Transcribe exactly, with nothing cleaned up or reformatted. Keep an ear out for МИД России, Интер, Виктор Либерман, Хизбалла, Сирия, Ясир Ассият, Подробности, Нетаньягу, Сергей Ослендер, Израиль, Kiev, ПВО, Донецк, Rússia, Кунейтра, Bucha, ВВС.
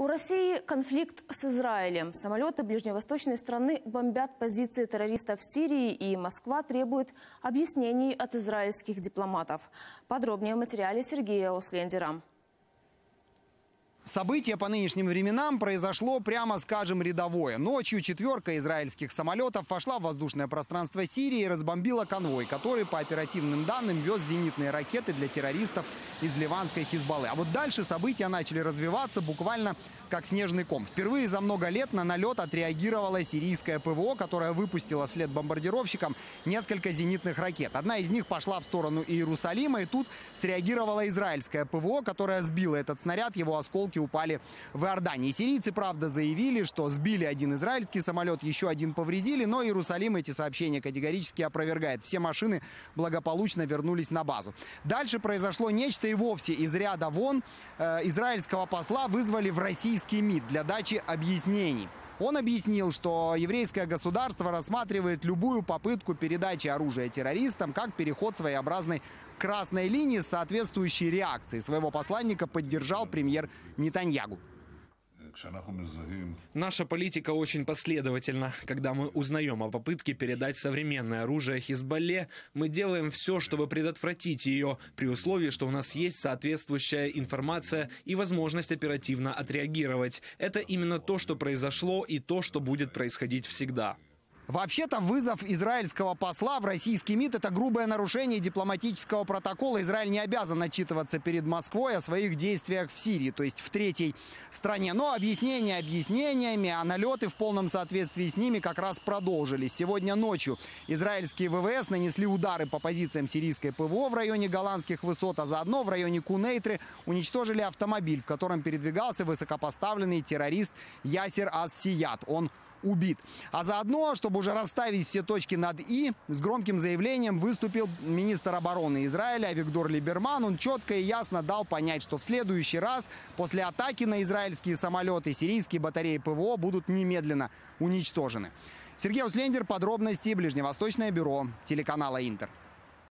У России конфликт с Израилем. Самолеты ближневосточной страны бомбят позиции террористов в Сирии, и Москва требует объяснений от израильских дипломатов. Подробнее в материале Сергея Ослендера. Событие по нынешним временам произошло, прямо скажем, рядовое. Ночью четверка израильских самолетов вошла в воздушное пространство Сирии и разбомбила конвой, который, по оперативным данным, вез зенитные ракеты для террористов из ливанской Хизбаллы. А вот дальше события начали развиваться буквально как снежный ком. Впервые за много лет на налет отреагировала сирийское ПВО, которое выпустило вслед бомбардировщикам несколько зенитных ракет. Одна из них пошла в сторону Иерусалима, и тут среагировало израильское ПВО, которое сбило этот снаряд, его осколки упали в Иордании. Сирийцы, правда, заявили, что сбили один израильский самолет, еще один повредили, но Иерусалим эти сообщения категорически опровергает. Все машины благополучно вернулись на базу. Дальше произошло нечто и вовсе из ряда вон. Э, израильского посла вызвали в российский МИД для дачи объяснений. Он объяснил, что еврейское государство рассматривает любую попытку передачи оружия террористам как переход своеобразной красной линии с соответствующей реакцией. Своего посланника поддержал премьер Нетаньягу. Наша политика очень последовательна. Когда мы узнаем о попытке передать современное оружие Хизбалле, мы делаем все, чтобы предотвратить ее, при условии, что у нас есть соответствующая информация и возможность оперативно отреагировать. Это именно то, что произошло, и то, что будет происходить всегда. Вообще-то вызов израильского посла в российский МИД – это грубое нарушение дипломатического протокола. Израиль не обязан отчитываться перед Москвой о своих действиях в Сирии, то есть в третьей стране. Но объяснения объяснениями, а налеты в полном соответствии с ними как раз продолжились. Сегодня ночью израильские ВВС нанесли удары по позициям сирийской ПВО в районе Голанских высот, а заодно в районе Кунейтры уничтожили автомобиль, в котором передвигался высокопоставленный террорист Ясир Ассият. Он убит. А заодно, чтобы уже расставить все точки над «и», с громким заявлением выступил министр обороны Израиля Виктор Либерман. Он четко и ясно дал понять, что в следующий раз после атаки на израильские самолеты сирийские батареи ПВО будут немедленно уничтожены. Сергей Ослендер, «Подробности», Ближневосточное бюро телеканала «Интер».